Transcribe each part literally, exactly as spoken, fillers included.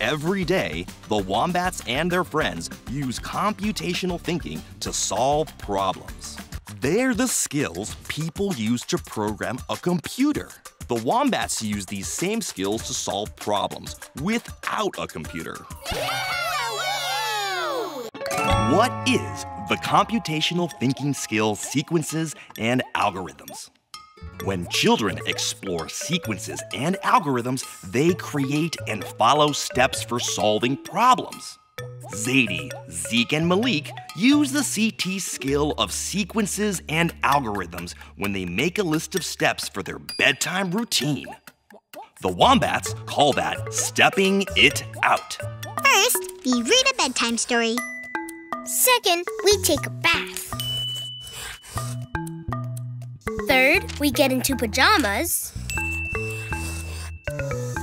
Every day, the wombats and their friends use computational thinking to solve problems. They're the skills people use to program a computer. The wombats use these same skills to solve problems without a computer. Yeah! What is the computational thinking skill sequences and algorithms? When children explore sequences and algorithms, they create and follow steps for solving problems. Zadie, Zeke, and Malik use the C T skill of sequences and algorithms when they make a list of steps for their bedtime routine. The wombats call that stepping it out. First, we read a bedtime story. Second, we take a bath. Third, we get into pajamas.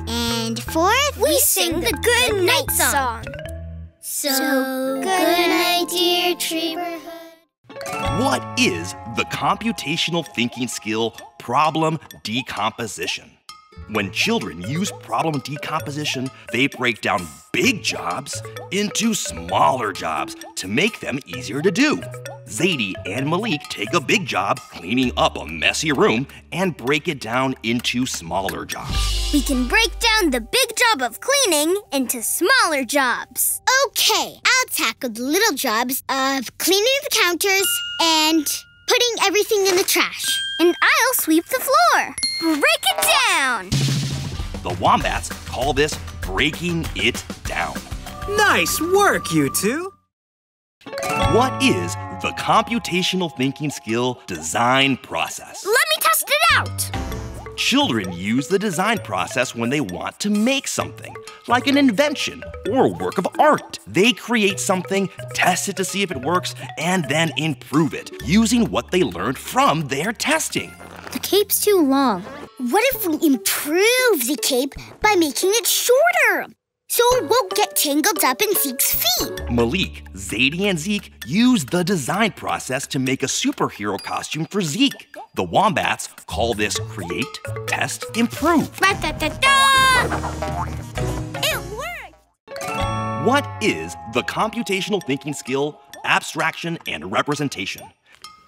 And fourth, we, we sing the good night song. So, good night, dear Treeborhood. What is the computational thinking skill problem decomposition? When children use problem decomposition, they break down big jobs into smaller jobs to make them easier to do. Zadie and Malik take a big job cleaning up a messy room and break it down into smaller jobs. We can break down the big job of cleaning into smaller jobs. Okay, I'll tackle the little jobs of cleaning the counters and putting everything in the trash. And I'll sweep the floor. Break it down! The wombats call this breaking it down. Nice work, you two! What is the computational thinking skill design process? Let me test it out! Children use the design process when they want to make something, like an invention or a work of art. They create something, test it to see if it works, and then improve it using what they learned from their testing. The cape's too long. What if we improve the cape by making it shorter? So it won't get tangled up in Zeke's feet. Malik, Zadie, and Zeke use the design process to make a superhero costume for Zeke. The wombats call this create, test, improve. Ba-da-da-da! It worked! What is the computational thinking skill, abstraction and representation?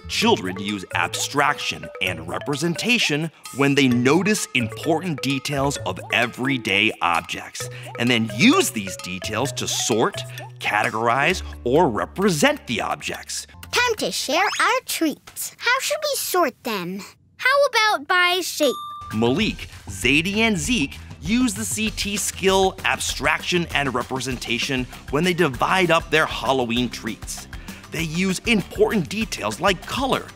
Children use abstraction and representation when they notice important details of everyday objects and then use these details to sort, categorize, or represent the objects. Time to share our treats. How should we sort them? How about by shape? Malik, Zadie, and Zeke use the C T skill, abstraction, and representation when they divide up their Halloween treats. They use important details like color,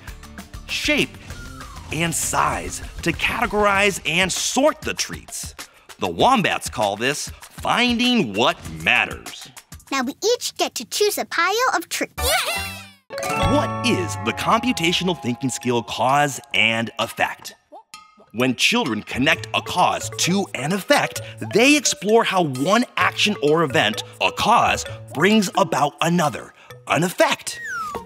shape, and size to categorize and sort the treats. The wombats call this finding what matters. Now we each get to choose a pile of treats. Yeah! What is the computational thinking skill cause and effect? When children connect a cause to an effect, they explore how one action or event, a cause, brings about another, an effect.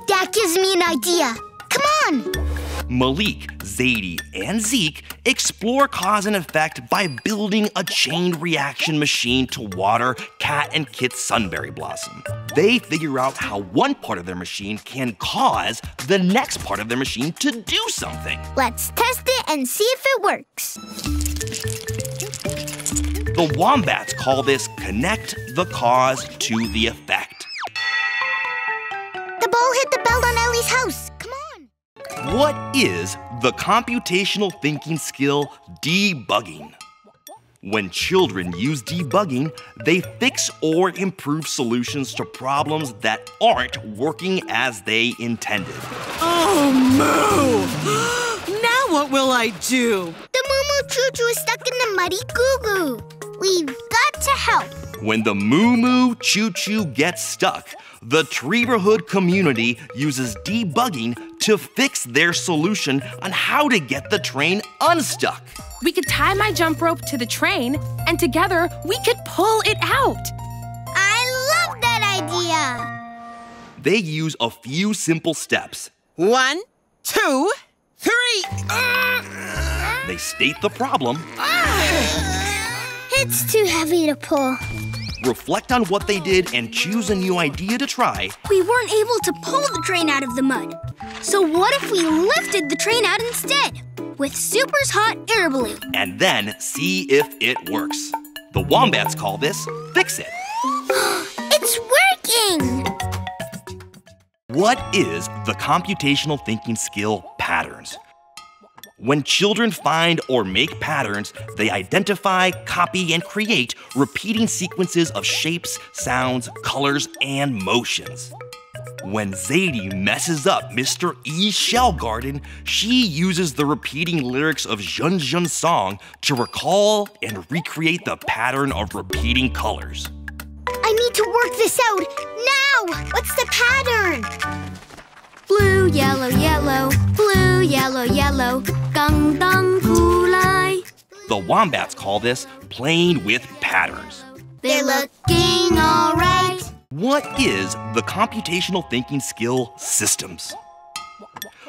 That gives me an idea. Come on! Malik, Zadie, and Zeke explore cause and effect by building a chain reaction machine to water Cat and Kit's sunberry blossom. They figure out how one part of their machine can cause the next part of their machine to do something. Let's test it and see if it works. The wombats call this connect the cause to the effect. The ball hit the bell on Ellie's house. Come on. What is the computational thinking skill debugging? When children use debugging, they fix or improve solutions to problems that aren't working as they intended. Oh, Moo! Now what will I do? The Moo Moo Choo Choo is stuck in the muddy goo-goo. We've got to help. When the Moo Moo Choo Choo gets stuck, the Treeborhood community uses debugging to fix their solution on how to get the train unstuck. We could tie my jump rope to the train, and together we could pull it out. I love that idea. They use a few simple steps. One, two, three. Uh, they state the problem. Uh, it's too heavy to pull. reflect on what they did, and choose a new idea to try. We weren't able to pull the train out of the mud. So what if we lifted the train out instead? With Super's hot air balloon. And then see if it works. The Wombats call this Fix It. It's working! What is the computational thinking skill patterns? When children find or make patterns, they identify, copy, and create repeating sequences of shapes, sounds, colors, and motions. When Zadie messes up Mister E's shell garden, she uses the repeating lyrics of Zhun Zhun's song to recall and recreate the pattern of repeating colors. I need to work this out now! What's the pattern? Blue, yellow, yellow, blue, yellow, yellow, gang dang kulai. The Wombats call this playing with patterns. They're looking all right. What is the computational thinking skill systems?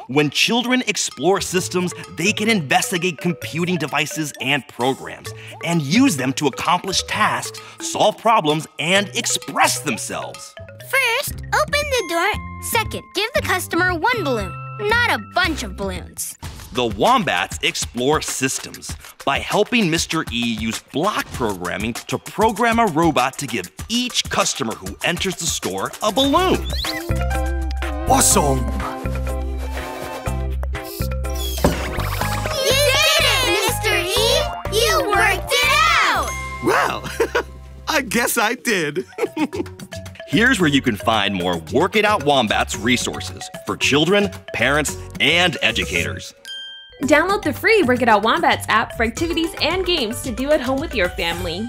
When children explore systems, they can investigate computing devices and programs and use them to accomplish tasks, solve problems, and express themselves. First, open the door. Second, give the customer one balloon, not a bunch of balloons. The Wombats explore systems by helping Mister E use block programming to program a robot to give each customer who enters the store a balloon. Awesome! You did it, Mister E! You worked it out! Wow, I guess I did. Here's where you can find more Work It Out Wombats resources for children, parents, and educators. Download the free Work It Out Wombats app for activities and games to do at home with your family.